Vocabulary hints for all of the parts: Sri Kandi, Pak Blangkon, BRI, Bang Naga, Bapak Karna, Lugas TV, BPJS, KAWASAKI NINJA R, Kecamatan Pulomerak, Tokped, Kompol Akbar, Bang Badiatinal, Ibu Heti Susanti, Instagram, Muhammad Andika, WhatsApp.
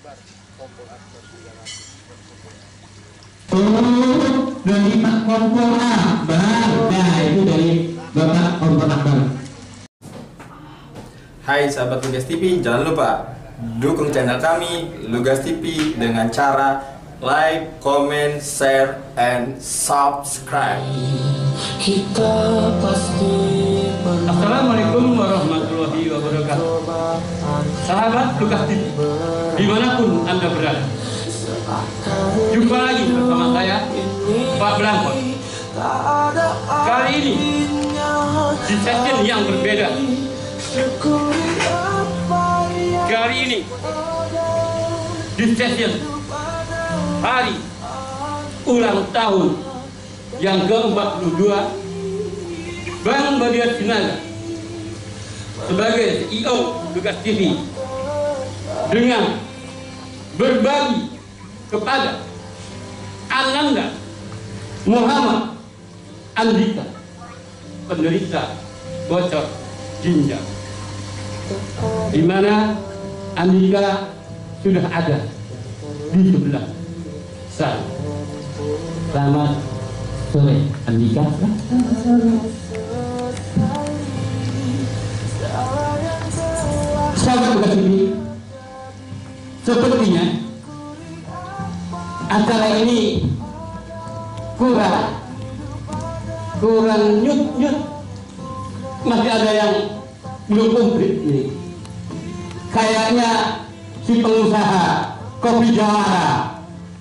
akbar, kompol akbar 300. Oh, dari Pak Kompol Akbar. Nah, itu dari Bapak Kompol Akbar. Hai sahabat Lugas TV, jangan lupa dukung channel kami Lugas TV dengan cara like, comment, share, and subscribe. Kita pasti. Assalamualaikum warahmatullahi wabarakatuh. Sahabat Lugas TV, dimanapun Anda berada, jumpa lagi bersama saya, Pak Blangkon. Kali ini di sesi yang berbeda. Kali ini di sesi hari ulang tahun yang ke-42 Bang Badiatinal sebagai CEO Lugas TV dengan berbagi kepada Ananda Muhammad Andika penderita bocor ginjal, di mana Andika sudah ada di sebelah. Selamat sore Andika. Sahabat Lugas TV, sepertinya acara ini kurang nyut-nyut, masih ada yang belum komplit nih. Kayaknya si pengusaha kopi Jawara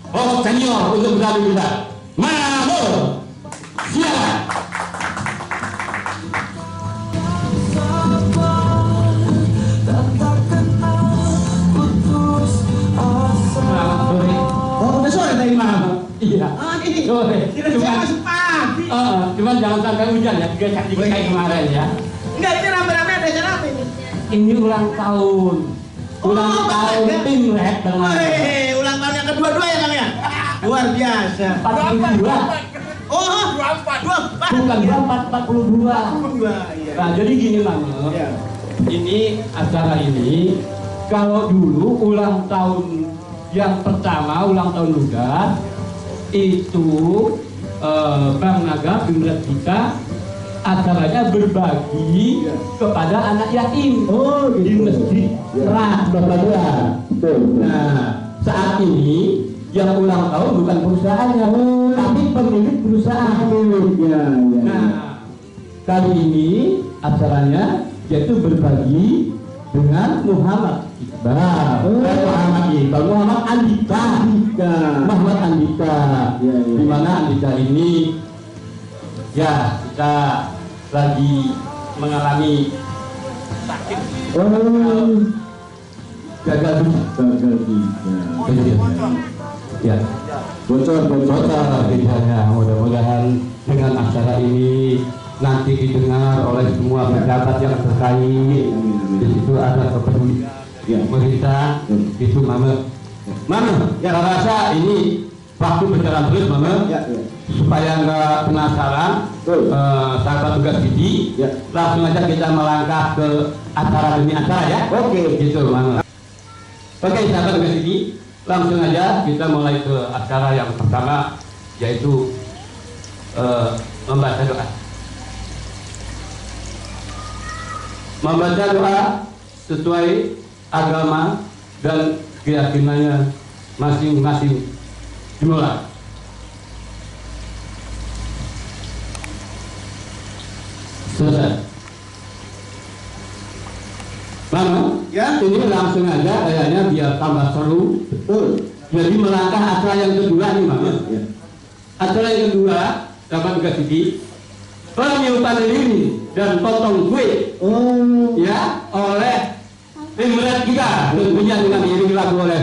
oh senior untuk berlalu kita mamur siapa? Selamat sore. Oh udah sore tadi malam. Iya. Oh ini sore. Kita masuk pagi. Cuman jangan sampai hujan ya. Tiga kayak kemarin ya. Enggak, ini rame-rame ada acara apa ini? Ini ulang tahun. Ulang tahun tim Red dengan. Ulang tahun yang kedua-dua ya Bang ya? Luar biasa. 42. Oh, 24. Bukan 42. Nah, jadi gini Bang. Ya. Ini acara ini kalau dulu ulang tahun yang pertama, ulang tahun Lugas itu Bang Naga Bimret kita acaranya berbagi kepada anak yatim di masjid Rah Nah, saat ini yang ulang tahun bukan perusahaannya, tapi pemilik perusahaan miliknya. Nah, kali ini acaranya yaitu berbagi dengan Muhammad Iqbal, Muhammad Andika, di mana Andika ini ya kita lagi mengalami sakit. Gagal bocor bedanya. Mudah-mudahan dengan acara ini nanti didengar oleh semua pejabat yang terkait. Di situ ada kepedulian pemerintah. Itu Mama ya rasa ini waktu berjalan terus Mama supaya nggak penasaran. Sahabat Lugas TV langsung aja kita melangkah ke acara demi acara ya. Oke. Gitu Mama. Oke, sahabat Lugas TV, langsung aja kita mulai ke acara yang pertama, yaitu membaca doa. Membaca doa sesuai agama dan keyakinannya masing-masing. Dimulai. Selesai. Bang, ya, ini langsung aja kayaknya biar tambah seru. Betul. Jadi melangkah acara yang kedua nih, Bang. Ya. Acara yang kedua dapat diganti penyumbang diri dan potong kue. Ya, oleh tim Red kita. Tentunya dengan diiringi lagu oleh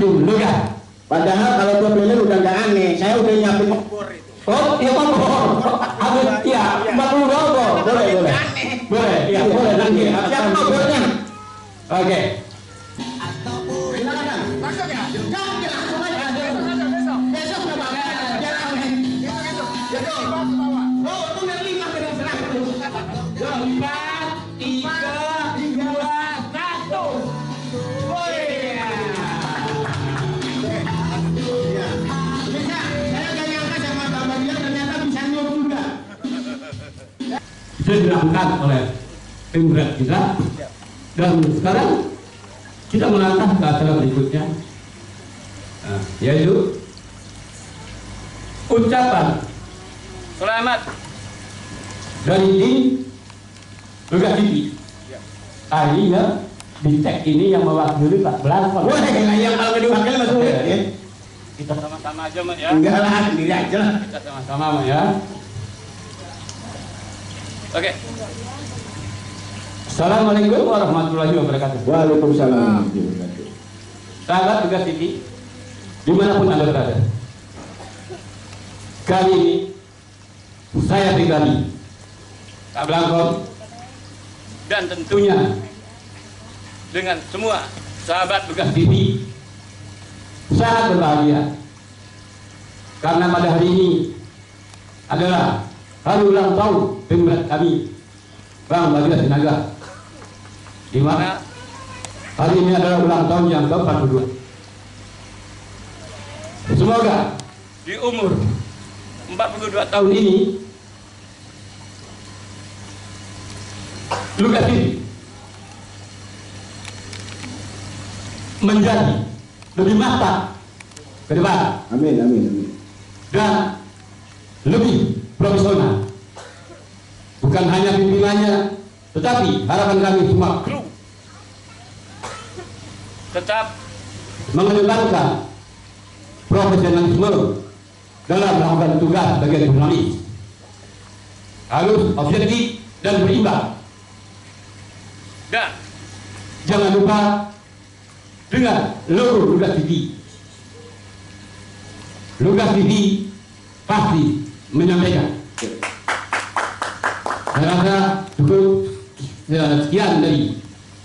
tim Lugas. Padahal kalau problemnya udah nggak aneh, saya udah nyiapin kompor itu. Oh, iya kompor. Abis ya, 40 kompor. Boleh. Boleh. Iya, boleh nanti. Siap kompornya. Oke. sudah dilakukan oleh tim berat kita. Dan sekarang kita melangkah ke acara berikutnya, yaitu ucapan selamat dari tim Lugas TV. Akhirnya dicek ini yang mewakili Pak Blangkon. Wah, yang kalau diwakili Mas Uli. Kita sama-sama aja, Mas ya. Enggak lah, sendiri aja lah. Kita sama-sama, Mas ya. Oke. Assalamualaikum warahmatullahi wabarakatuh. Waalaikumsalam. Sahabat Lugas TV, dimanapun Anda berada, kali ini saya pribadi, Pak Blangkon, dan tentunya dengan semua sahabat Lugas TV sangat berbahagia karena pada hari ini adalah hari ulang tahun tim berat kami Bang Badiatinal, di mana hari ini adalah ulang tahun yang ke-42. Semoga di umur 42 tahun ini Lugas TV menjadi lebih matang ke depan. Amin, amin, amin. Dan lebih profesional. Bukan hanya pimpinannya, tetapi harapan kami semua kru tetap mengedepankan profesionalisme dalam melakukan tugas sebagai jurnalis, harus objektif dan berimbang. Dan jangan lupa dengan logo Lugas TV. Lugas TV pasti menyampaikan. Saya rasa cukup sekian dari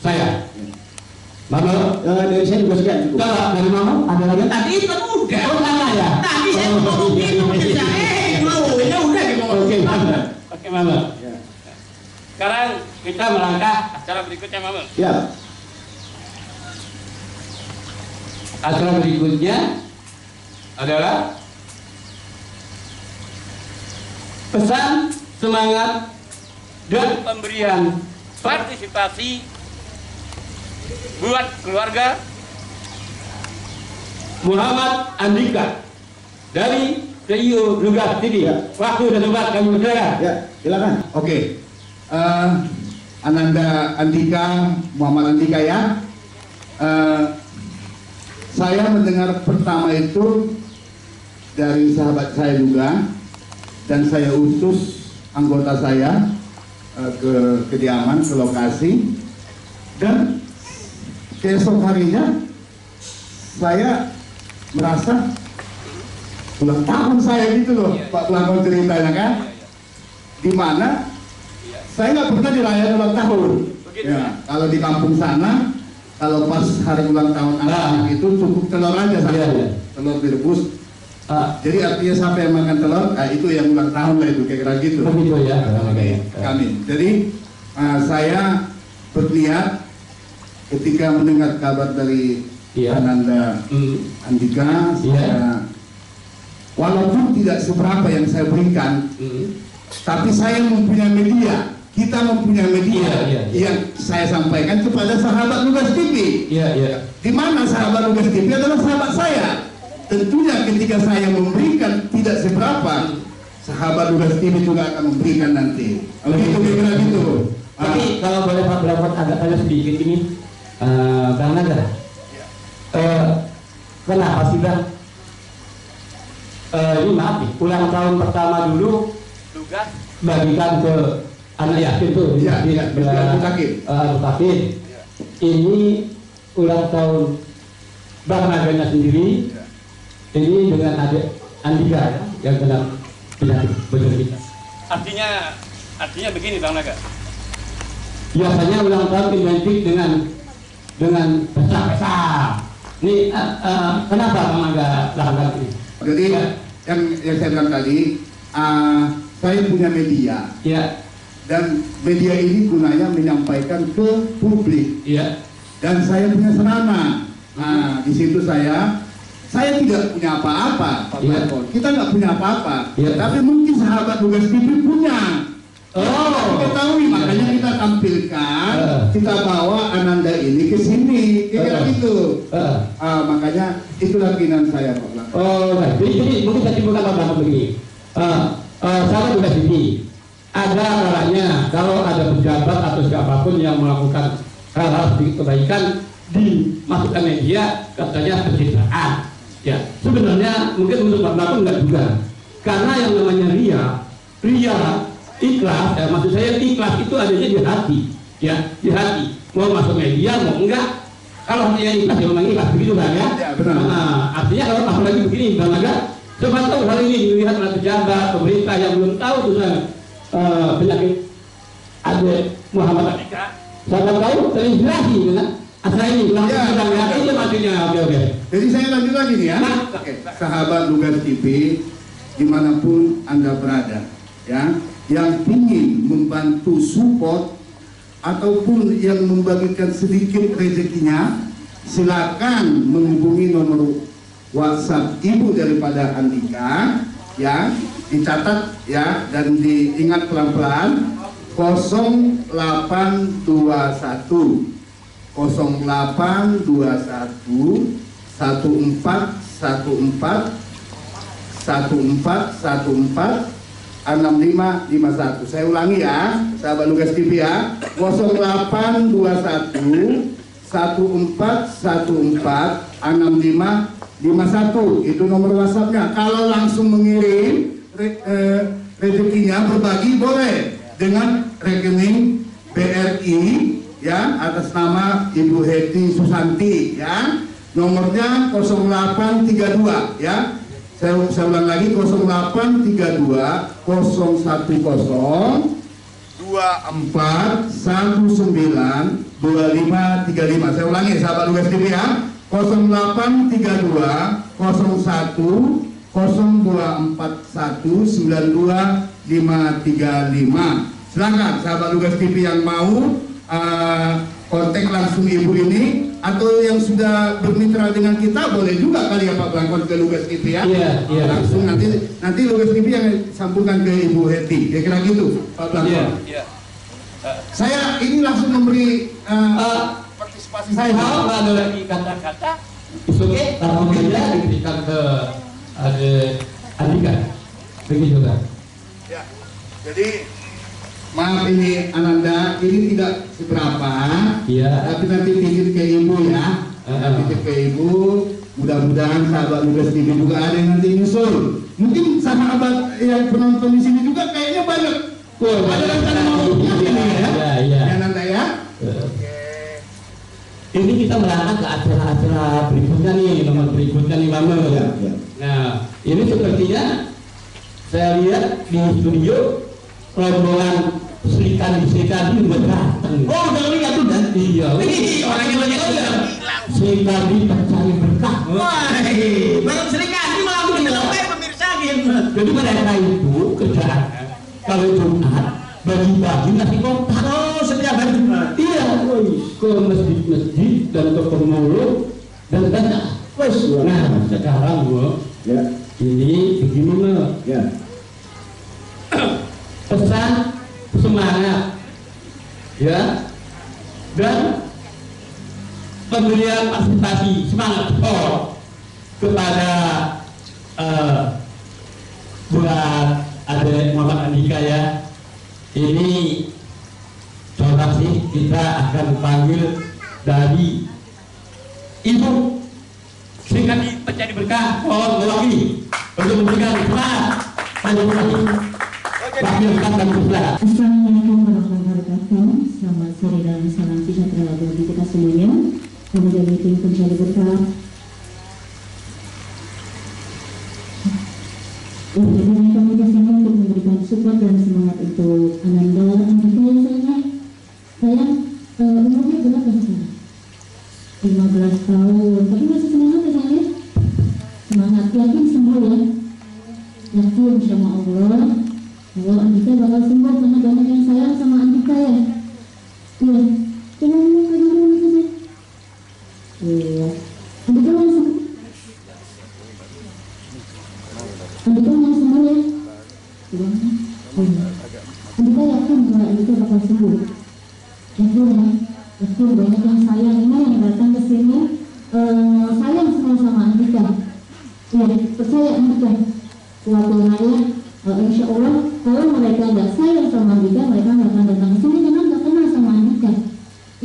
saya. Mama, dari saya juga sekian. Kalau dari Mama ada lagi? Tadi itu udah. Oh, sama ya. Tadi saya mau minum saja. Mau ini udah gitu. Oke, Mama. Oke, Mama. Ya. Sekarang kita melangkah acara berikutnya, Mama. Ya. Acara berikutnya adalah pesan semangat dan pemberian partisipasi buat keluarga Muhammad Andika dari CEO Lugas TV. Waktu dan tempat kami berserah. Ya, silakan. Oke, Ananda Andika, Muhammad Andika ya. Saya mendengar pertama itu dari sahabat saya juga, dan saya utus anggota saya ke kediaman, ke lokasi, dan esok harinya saya merasa ulang tahun saya gitu loh, iya, Pak Blangkon ceritanya kan, dimana saya nggak pernah dilayani ulang tahun. Begitu, ya, kalau di kampung sana. Kalau pas hari ulang tahun anak itu cukup telur aja satu, telur direbus. Jadi artinya sampai makan telur, itu yang ulang tahun lah itu, kira-kira gitu. Begitu ya. Kami. Jadi saya berlihat ketika mendengar kabar dari Ananda Andika, saya, walaupun tidak seberapa yang saya berikan, tapi saya mempunyai media. Kita mempunyai media yang saya sampaikan kepada sahabat Lugas TV. Di mana sahabat Lugas TV adalah sahabat saya. Tentunya ketika saya memberikan tidak seberapa, sahabat Lugas TV juga akan memberikan nanti. Begitu, kira-kira gitu. Tapi kalau boleh Pak Blangkon agak tanya sedikit ini, Bang Naga, kenapa sih Bang? Ini maaf nih, ulang tahun pertama dulu Lugas bagikan ke anak yatim tuh, sakit. Ini ulang tahun Bang Naganya sendiri. Ini dengan adik Andika yang sedang penyakit. Artinya begini Bang Naga. Biasanya ulang tahun identik dengan pesta-pesta. Ini kenapa Bang Naga lakukan ini? Jadi yang saya bilang tadi, saya punya media. Dan media ini gunanya menyampaikan ke publik. Dan saya punya serana. Nah, di situ saya tidak punya apa-apa, Pak Blangkon. Kita nggak punya apa-apa. Tapi mungkin sahabat Lugas TV punya. Ketahui, makanya kita tampilkan, kita bawa Ananda ini ke sini, kira-kira gitu. Makanya itulah keinginan saya, Pak Blangkon. Oh, jadi mungkin tadi bukan Pak Blangkon begini. Sama juga sini. Ada caranya, kalau ada pejabat atau siapapun yang melakukan hal-hal kebaikan dimasukkan media katanya pencitraan. Ya, sebenarnya mungkin untuk Pak Blangkon enggak juga. Karena yang namanya ria ikhlas, ya, maksud saya ikhlas itu adanya di hati, ya, di hati. Mau masuk media, mau enggak, kalau hanya ikhlas, ya memang ikhlas, begitu kan ya? Ya benar. Nah, artinya kalau tahu lagi begini, Bang Naga, coba tahu hal ini dilihat oleh pejabat, pemerintah yang belum tahu tentang penyakit adik Muhammad Andika. Saya tahu, terinspirasi, kan? Asal ini, langsung bilang ya, itu maksudnya, oke. Jadi saya lanjut lagi nih ya, nah, sahabat Lugas TV, dimanapun Anda berada, ya, yang ingin membantu support ataupun yang membagikan sedikit rezekinya, silakan menghubungi nomor WhatsApp ibu daripada Andika, ya, dicatat ya dan diingat pelan-pelan, 0821 1414 1414 14 14 6551. Saya ulangi ya, sahabat Lugas TV ya, 0821 1414 6551 itu nomor WhatsAppnya. Kalau langsung mengirim rezekinya berbagi boleh dengan rekening BRI ya atas nama Ibu Heti Susanti ya, nomornya 0832 ya. Saya ulang lagi, 0832 010 2419 2535. Saya ulangi sahabat Lugas TV ya, 0832 010 2419 2535. Silakan sahabat Lugas TV yang mau kontak langsung ibu ini, atau yang sudah bermitra dengan kita boleh juga kali ya Pak Blangkon ke Lugas TV ya. Iya, iya, langsung iya. nanti Lugas TV yang sambungkan ke Ibu Heti, kira-kira gitu Pak Blangkon. Iya, iya. Saya ini langsung memberi partisipasi saya. Kalau ada lagi kata-kata okay. Kalau tidak diberikan ke Andika begitu kan ya. Jadi maaf ini Ananda, ini tidak seberapa, ya. Tapi nanti titip ke ibu ya, titip ke ibu. Mudah-mudahan sahabat Lugas TV juga ada yang nanti nyusul. Mungkin sahabat yang penonton di sini juga kayaknya banyak. Wah, ada rencana mau ini ya, Ananda ya. Oke. Ini kita berangkat ke acara-acara berikutnya nih, nomor berikutnya nih Mama. Ya, ya. Nah, ini sepertinya saya lihat di studio rombongan Sri Kandi buat datang. Oh, udah lihat tuh dan iya. Ini orangnya banyak bilang. Sri Kandi percaya berkah. Wah, bang Sri Kandi malah menilai pemirsa gitu. Jadi pada hari itu kerjaan kalau Jumat bagi-bagi nasi kotak. Oh, setiap hari Jumat. Iya, ke masjid-masjid dan ke pemulung dan banyak. Nah, sekarang bu, ini bagaimana? Ya. Pesan semangat ya dan pemberian partisipasi semangat kepada buat adik Muhammad Andika ya. Ini contoh sih, kita akan panggil dari ibu singkat menjadi berkah mohon mewakili untuk memberikan semangat dan Assalamualaikum warahmatullahi wabarakatuh. Selamat sore dan salam sejahtera bagi kita semuanya. Kemudian meeting pencari berkah. Kami di sini untuk memberikan support dan semangat untuk Ananda. Saya umurnya berapa sekarang? 15 tahun. Tapi masih semangat ya saya. Semangat, yakin sembuh ya. Yakin sama Allah. Kalau Andika bakal sembuh karena banyak yang sayang sama Andika ya. Iya, jangan ngomong saja. Iya, Andika mau sembuh ya. Andika yakin sayang sekali sama Andika, ya, percaya Andika. Suatu hari, insya Allah, kalau mereka nggak sayang sama Andika, mereka nggak akan datang ke sini karena nggak kenal sama Andika.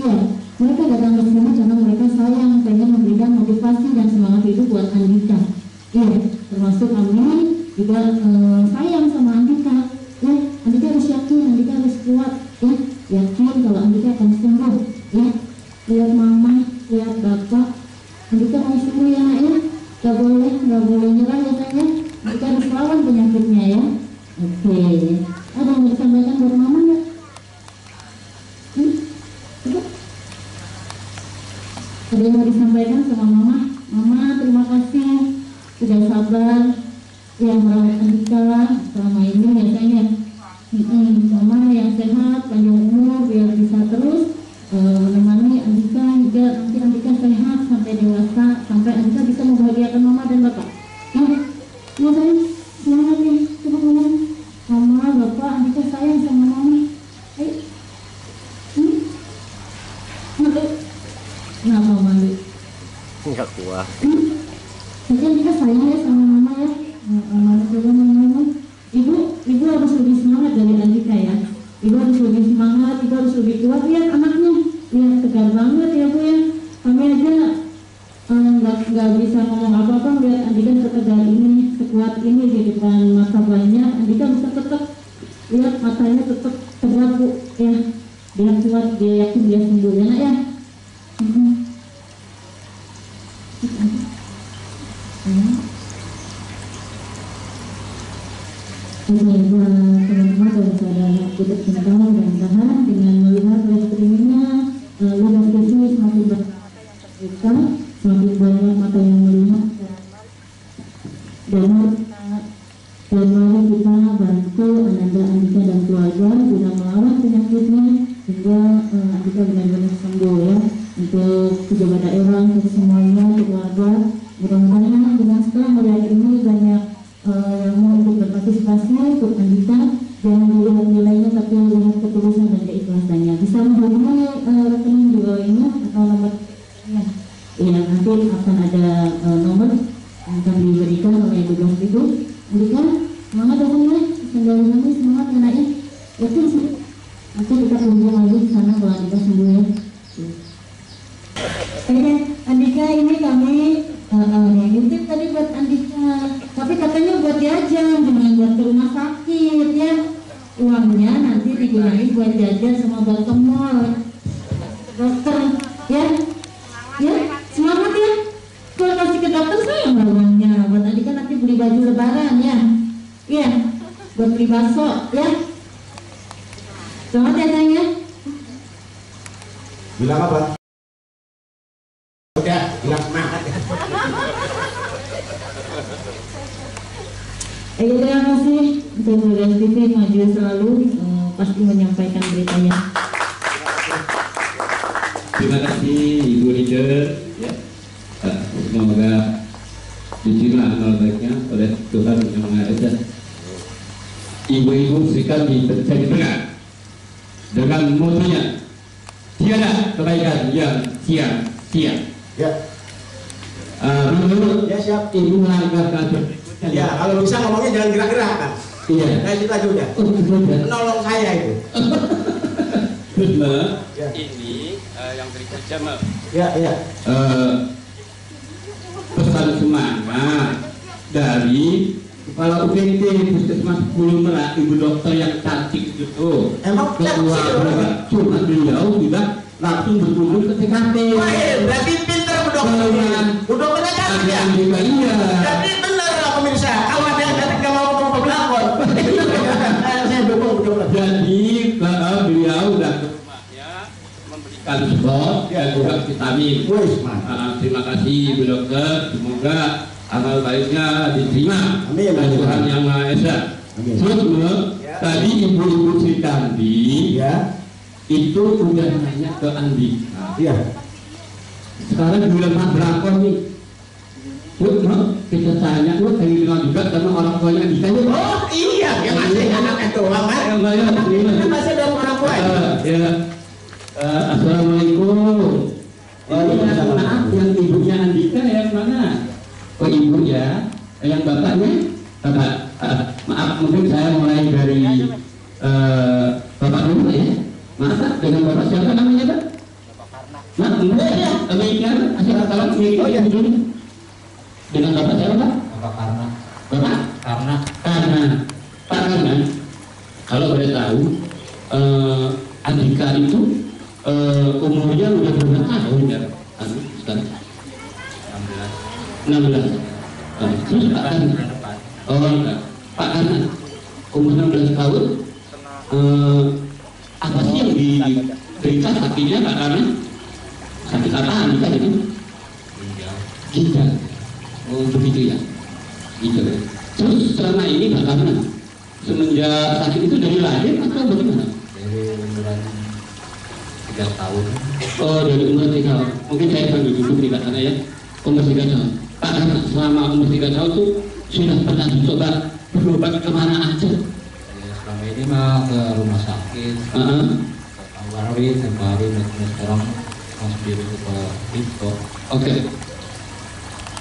Iya, mereka datang ke sini karena mereka sayang, pengen memberikan motivasi dan semangat itu buat Andika. Iya, termasuk kami juga sayang sama Andika. Ya, Andika harus yakin, Andika harus kuat. Ya, yakin kalau Andika akan sembuh. Ya, lihat mama, lihat bapak, Andika harus sembuh ya, ya. Nggak boleh nyerah ya saya. Kita harus lawan penyakitnya ya. Oke, ada yang disampaikan buat mama nggak? Ada yang disampaikan sama mama? Mama terima kasih sudah sabar yang merawat Andika selama ini ya saya. Mama yang sehat, panjang umur biar bisa terus menemani Andika hingga nanti Andika sehat sampai dewasa, sampai Andika bisa membahagiakan mama dan bapak. Ya sayang, semangat nih, coba ngomong mama, bapak, Andika sayang sama mama. Ayo, kenapa mandi? Enggak kuat. Jadi Andika sayang ya sama mama ya. Mama coba ngomong, ibu harus lebih semangat dari Andika ya. Ibu harus lebih semangat, ibu harus lebih kuat. Lihat anaknya, lihat tegar banget ya bu ya. Kami aja nggak bisa ngomong apa-apa melihat Andika setegar ini, sekuat ini di depan mata banyak. Andika bisa tetap, lihat matanya tetap tegar bu ya. Dia kuat, dia yakin, dia sembuh ya nak ya. Ibu-ibu, teman-teman dan saudara kita cintakan dan tahan dengan melihat live streamingnya Lugas TV semakin terbuka, semakin banyak mata yang melihat dan mari kita bantu Ananda, Andika dan keluarga guna melawan penyakitnya hingga Andika benar-benar sembuh ya. Untuk pejabat daerah, untuk semuanya, untuk keluarga, mudah-mudahan dengan setelah melihat ini banyak yang mau ikut berpartisipasi ikut Andika, jangan dilihat nilainya tapi lihat ketulusan dan keikhlasannya. Bisa menghubungi rekening di bawah ini atau nomor ya, ya nanti akan ada nomor yang akan diberikan oleh Lugas TV. Andika semangat datang ya, sendiri kami semangat anaknya, yakin sih. Nanti kita hubungi lagi karena kalau Andika sembuh ya. Oke, Andika ini kami yang YouTube tadi buat Andika. Tapi katanya buat jajan, jangan buat ke rumah sakit ya. Uangnya nanti digunakan buat jajan sama buat ke mall, dokter ya. Ya, semangat ya. Kalau kasih ke dokter sayang uangnya. Buat Andika nanti beli baju lebaran ya. Iya, buat beli bakso ya. Semangat ya sayang ya. Bilang apa? Udah, bilang semangat ya. Terima kasih untuk Lugas TV maju selalu, pasti menyampaikan beritanya. Terima kasih Ibu Leader. Ya. Semoga diterima amal baiknya oleh Tuhan yang Maha Esa. Ibu-ibu sekali terjadi benar dengan motonya tiada kebaikan yang sia-sia. Ya. Menurut ya siap Ibu melangkah. Ya, kalau bisa ngomongnya jangan gerak-gerak kan? Iya. Nah, itu aja udah. Menolong saya itu. Benar. Ya. Ini yang berikut Jamal. Ya, ya. Pesan semangat dari kepala UPT Puskesmas Pulomerak, Ibu Dokter yang cantik itu. Emang keluarga cuma beliau tidak langsung berkunjung ke TKP. Wah, berarti pinter Bu Dokter. Bu Dokternya cantik ya. Iya. Jadi pemirsa, awas yang datang ke mau Pak Blangkon. Saya dukung Pak Blangkon. Jadi beliau udah ke rumahnya memberikan spot dan juga vitamin. Terima kasih Bu Dokter, semoga amal baiknya diterima. Amin. Tuhan yang Maha Esa. Terus tadi Ibu Sri Kandi itu udah nanya ke Andika. Iya. Sekarang bulan Pak Blangkon nih. Yuk, kita tanya, lu tadi bilang juga sama orang tuanya Andika. Oh iya, yang masih anak itu, Mas. Yang masih ada orang tua. Assalamualaikum. Maaf yang ibunya bapaknya? Bapak, maaf, mungkin saya mulai dari bapak dulu ya. Maaf, dengan bapak siapa namanya, Pak? Bapak Karna. Maaf, enggak ya, Amerika, silakan Amerika yang dulu. Dengan bapak siapa, Pak? Bapak Karna. Bapak? Karna. Karna. Pak Karna, kalau boleh tahu, Andika itu umurnya udah berapa tahun ya? 16. Terus Pak Karna, Pak Karna umur 16 tahun, apa sih yang diberikan sakitnya Pak Karna? Sakit apaan Pak itu? Ginjal. Oh begitu ya. Gitu. Terus selama ini Pak Karna semenjak sakit itu dari lahir atau bagaimana? Dari umuran 3 tahun. Oh dari umur 3 tahun. Mungkin saya panggil dulu di Pak Karna ya. Umur 3 tahun. Pak Karna selama umur 3 tahun tuh sudah pernah mencoba berobat kemana aja? Ya, selama ini mah ke rumah sakit, ke Warwi, Sembari, dan sekarang langsung diri ke Tito. Oke.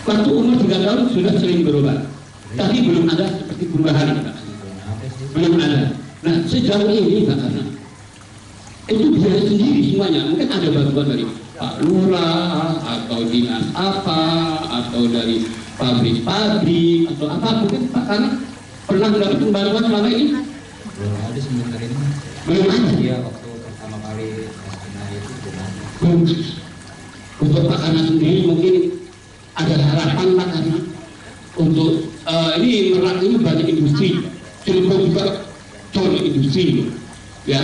Waktu umur 3 tahun sudah sering berobat, tapi belum ada seperti perubahan. Belum ada. Nah sejauh ini Pak Karna itu bicara sendiri semuanya. Mungkin ada bantuan dari Pak Lurah atau dinas apa atau dari pabrik atau apa, mungkin Pak Karna pernah mendapat bantuan selama ini? Belum ada sebenarnya. Belum ada. Iya waktu pertama kali itu belum. Untuk Pak Karna sendiri mungkin ada harapan Pak Karna untuk ini Merak ini banyak industri, terutama juga zona industri, ya.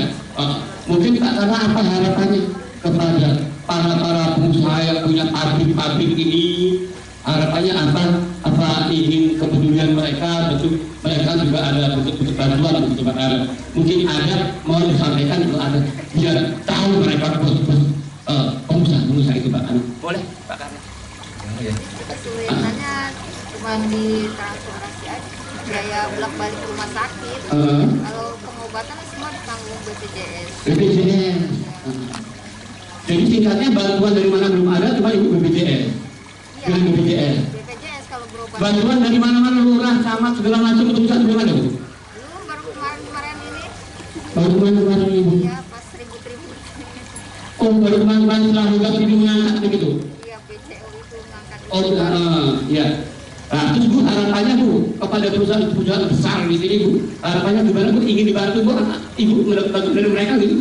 Mungkin Pak Karna apa harapannya kepada para pengusaha yang punya pabrik ini, harapannya apa ingin kepedulian mereka, bentuk mereka juga ada bentuk bantuan untuk Pak Karna. Mungkin ada mau disampaikan kalau ada biar tahu mereka pengusaha itu Pak Karna. Boleh Pak Karna. Ya. Kesulitannya cuma di transportasi aja, biaya bolak balik rumah sakit. Kalau pengobatan semua ditanggung BPJS. BPJS. Jadi singkatnya bantuan dari mana belum ada, cuma ibu BPJS. Iya, dengan BPJS. BPJS kalau berobat. Bantuan dari mana-mana, lurah, camat, segala macam untuk saat belum ada, Bu? Belum, baru kemarin ini. Baru kemarin ini. Iya, pas ribut-ribut. Oh, baru kemarin setelah Lugas TV mengangkat begitu? Iya, BCO itu mengangkat. Oh, iya. Nah, terus Bu, harapannya Bu, kepada perusahaan-perusahaan besar di sini, Bu, harapannya gimana Bu, ingin dibantu Bu, ibu bantu dari mereka gitu?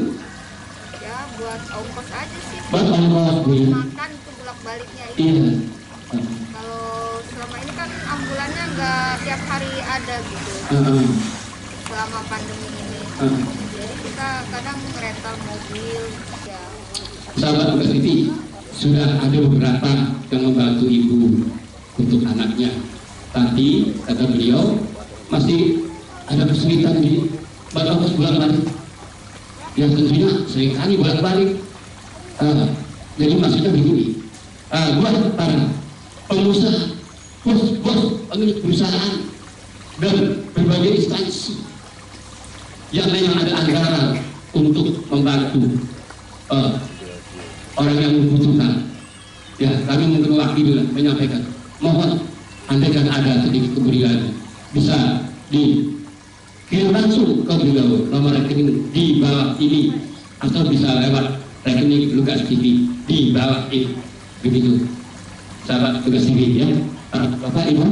Buat ongkos aja sih. Buat ongkos, iya. Makan itu bolak-baliknya itu. Iya. Kalau selama ini kan ambulannya nggak tiap hari ada gitu. Selama pandemi ini. Jadi kita kadang rental mobil. Ya. Sahabat Lugas TV, sudah ada beberapa yang membantu ibu untuk anaknya. Tapi kata beliau masih ada kesulitan di buat ongkos bolak-balik. Yang tentunya seringkali bolak-balik. Jadi maksudnya begini, buat para pengusaha, bos pemilik perusahaan dan berbagai instansi yang memang ada anggaran untuk membantu orang yang membutuhkan, ya kami mungkin wakil menyampaikan, mohon andaikan ada sedikit kemudian bisa di langsung ke beliau nomor rekening di bawah ini atau bisa lewat rekening Lugas TV di bawah ini, begitu sahabat Lugas TV ya. Bapak Ibu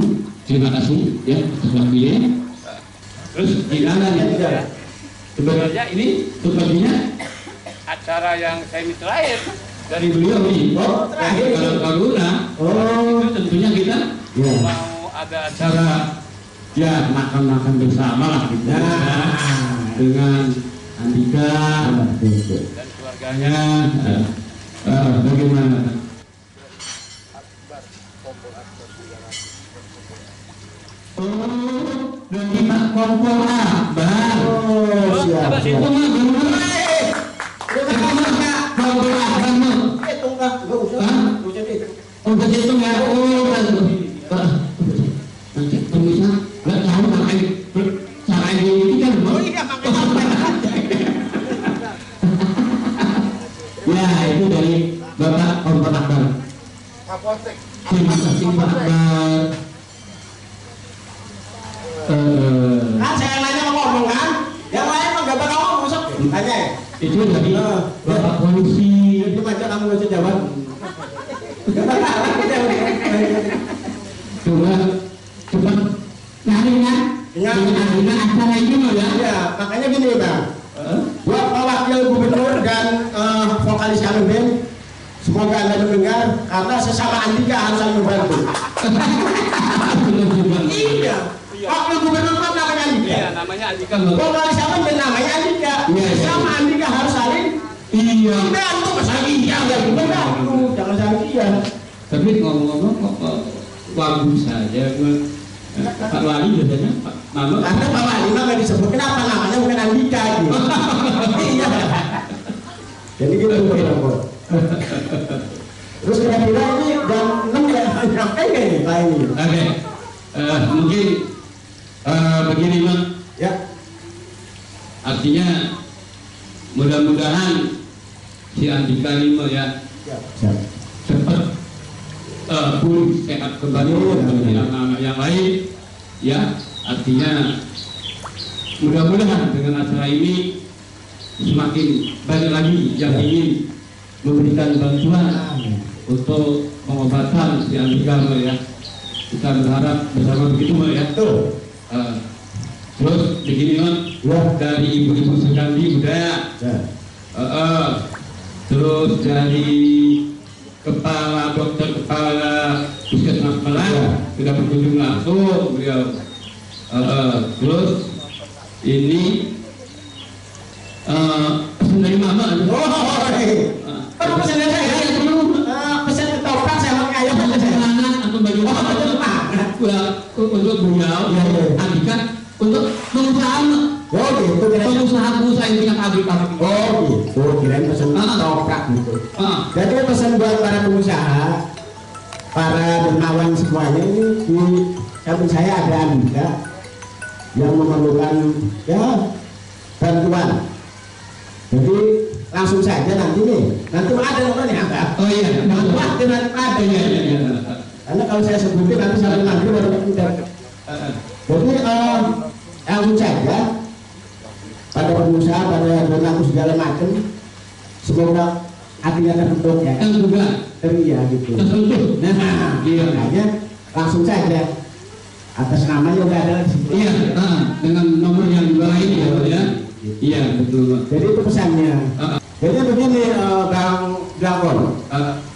terima kasih ya atas waktunya. Terus di kanan ya sebenarnya ini sepertinya acara yang semi terakhir dari beliau nih. Oh terakhir kalau Karuna itu tentunya kita mau ada acara ya makan-makan bersama lah kita dengan Andika dan keluarganya. Bagaimana? Oh, dari Pak Kompol Akbar. Oh, siapa sih itu mah? Kompol Akbar. Itu enggak usah. Oh, jadi itu enggak. Oh, pengusaha nggak tahu cara ini kan ya itu dari Bapak Kompol Akbar. Terima kasih Pak Akbar. Itu tadi Bapak polisi. Itu macam kamu baca jawab. Cuma nyarinya. Nyarinya acara ini loh ya. Ya, makanya gini Bang. Buat Pak Wakil Gubernur dan vokalis kami Ben. Semoga Anda mendengar karena sesama Andika harus saling membantu. Iya. Wakil Gubernur kan namanya Andika. Iya, namanya Andika. Vokalis kami Ben namanya Andika. Sesama Andika harus saling. Iya. Tidak, itu kesakitan dan membantu. Jangan sakitan. Tapi ngomong-ngomong kok bagus saja gue. Pak Wali biasanya Pak Mama. Karena Pak Wali nggak disebut. Kenapa namanya bukan Andika gitu? Iya. Jadi gitu kira-kira. Terus kira-kira ini jam 6 ya nyampe nggak nih Pak ini? Oke. Mungkin begini Bang. Ya. Artinya mudah-mudahan si Andika Lima ya. Cepat. Pulih sehat kembali dengan anak yang lain ya, artinya mudah-mudahan dengan acara ini semakin banyak lagi yang ingin memberikan bantuan untuk pengobatan si Andika ya, kita berharap bersama begitu ya. Terus begini dari ibu-ibu sekali budaya, terus dari kepala dokter kepala puskesmas Melang sudah berkunjung langsung beliau. Terus ini pesan dari Mama. Pesan dari saya belum. Pesan ketoprak saya pakai ayam perjalanan atau baju untuk beliau Andika untuk pengusaha. Pengusaha-pengusaha yang punya pabrik-pabrik. Kirain pesan ketoprak gitu. Jadi pesan buat para pengusaha, para dermawan semuanya ini di kampung saya ada Andika yang memerlukan ya bantuan. Jadi langsung saja nanti nih, nanti ada nonton ya Pak. Oh iya, nanti ada ya. Karena kalau saya sebutin nanti sampai nanti baru tidak. Jadi langsung saja. Pada pengusaha, pada donatur segala macam, semoga hatinya terbentuk ya. Iya gitu. Nah, makanya langsung saja atas namanya udah ada di situ. Iya, dengan nomor yang dibawah ini ya. Iya betul. Jadi itu pesannya. Jadi begini Bang Blangkon,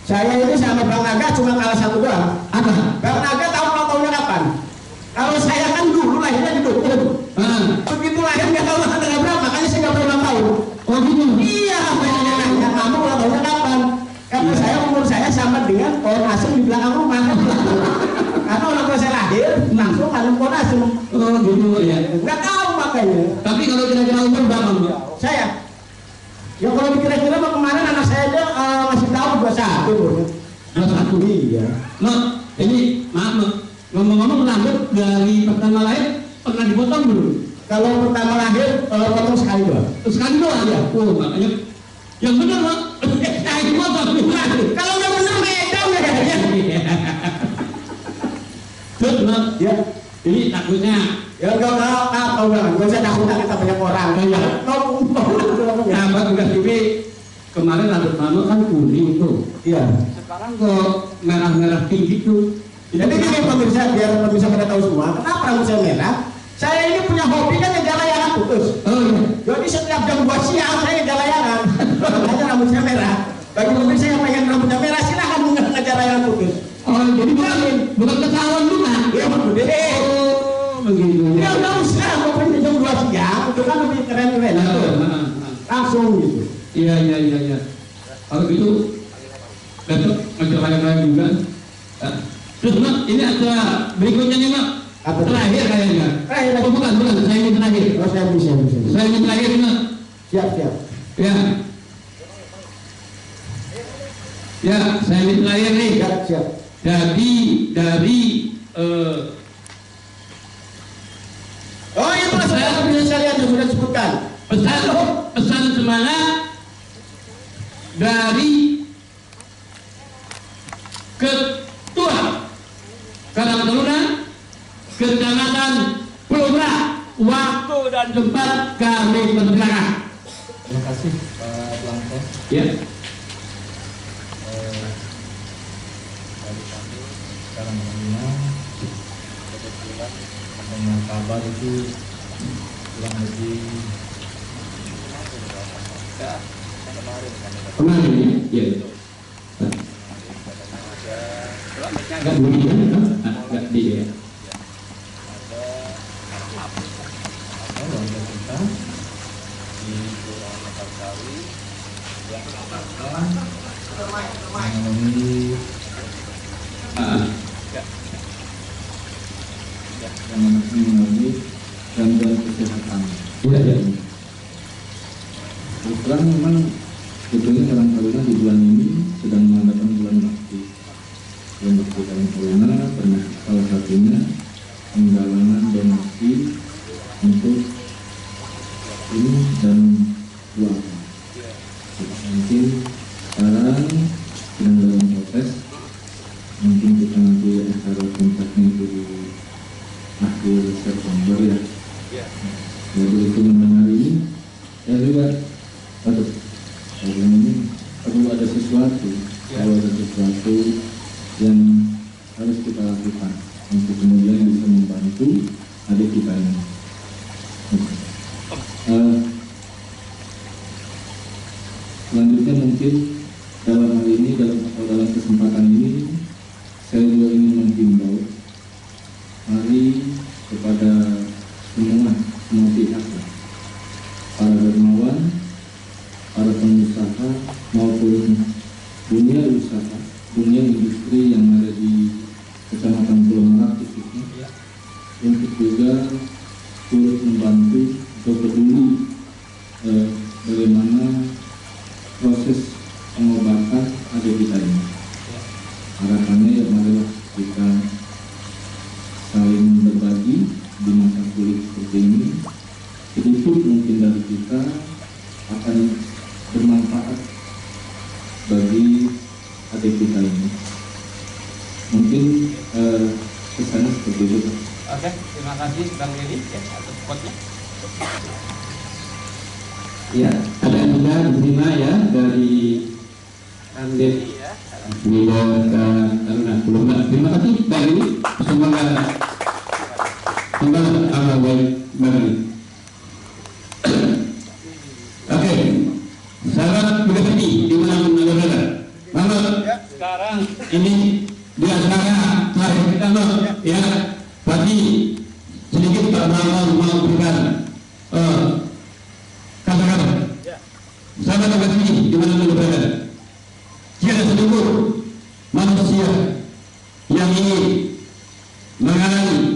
saya ini sama Bang Naga cuma kalah satu doang. Bang Naga tahu kalau tahunnya kapan? Kalau saya kan dulu lahirnya di Dukun. Begitu lahir nggak tahu tanggal berapa, makanya saya nggak pernah tahu. Oh gitu? Iya, makanya nanya kamu ulang tahunnya kapan? Karena saya umur saya sama dengan pohon asem di belakang rumah. Karena orang tua saya lahir langsung kalem pohon asem. Oh gitu ya? Nggak tahu makanya. Tapi kalau kira-kira umur berapa? Saya? Ya kalau dikira-kira kemarin anak saya aja masih tahu 21. 21? Iya. Mak, ini maaf Mak. Ngomong-ngomong menanggap dari pertama lahir pernah dipotong belum? Kalau pertama lahir potong sekali doang. Sekali doang ya? Oh makanya yang benar Mak. Nah dipotong bukan. Kalau udah benar beda udah ya. Terus Mak ya. Ini takutnya ya kalau gue saya takut kita banyak orang. Ya. Tambah Lugas TV kemarin rambut Mama kan kuning tuh. Iya. Sekarang kok merah-merah tinggi tuh. Jadi ini pemirsa, biar pemirsa pada tahu semua kenapa rambut saya merah. Saya ini punya hobi kan ngejar layangan putus. Jadi setiap jam 2 siang saya ngejar layangan. Makanya rambut saya merah. Bagi pemirsa yang pengen rambutnya merah silahkan ngejar layangan putus. Jadi bukan ketahuan juga. Iya betul. Begitu. Ya udah usah hobinya jam 2 siang itu kan lebih keren-keren. Langsung gitu. Iya. Kalau gitu besok ngejar layangan juga. Terus Mak, ini ada berikutnya nih Mak. Terakhir kayaknya. Oh bukan, saya ingin terakhir. Oh saya bisa. Saya ingin terakhir nih Mak. Siap. Ya, saya ingin terakhir nih. Siap. Dari oh iya Pak, saya punya sekalian yang sudah disebutkan. Pesan semangat dari Ketua Karangtaruna, Kecamatan Pulomerak, waktu dan tempat kami persilakan. Terima kasih. Ya. Dengan kabar itu kurang lebih kemarin ya. Enggak bunyi kan? Enggak di ya. Gangguan kesehatan. Iya, ya. Sekarang memang sebetulnya calon taruna di bulan ini sedang mengadakan bulan bakti. Bulan bakti calon taruna termasuk salah satunya penggalangan donasi untuk ini dan uang. Mungkin sekarang sedang dalam proses, mungkin kita nanti akan kontaknya itu di akhir September ya. Jadi itu mendengar ini, saya juga, aduh, kalau ini perlu ada sesuatu, kalau ada sesuatu yang harus kita lakukan untuk kemudian bisa membantu adik kita ini. Selanjutnya mungkin dalam hal ini dalam kesempatan ini saya juga ingin menghimbau, mari kepada semua pihak, para dermawan, para pengusaha maupun dunia usaha, dunia industri yang ada di Kecamatan Pulomerak khususnya, untuk juga turut membantu atau peduli bagaimana proses pengobatan adik kita ini. Harapannya ya marilah kita saling berbagi di masa kulit seperti ini, sedikit mungkin dari kita akan bermanfaat bagi adik kita ini. Mungkin kesannya seperti itu. Oke, terima kasih Bang Deddy atas spotnya. Ya, ada juga Bima ya dari Andep Bima Karna belum. Terima kasih Bang Deddy, semoga oke, sahabat Ibu Heti di mana saudara? Sekarang ini di acara terakhir kita loh ya. Pagi sedikit Pak Blangkon mau berikan kata-kata. Sahabat Ibu Heti di mana saudara? Jika sedulur manusia yang ingin mengalami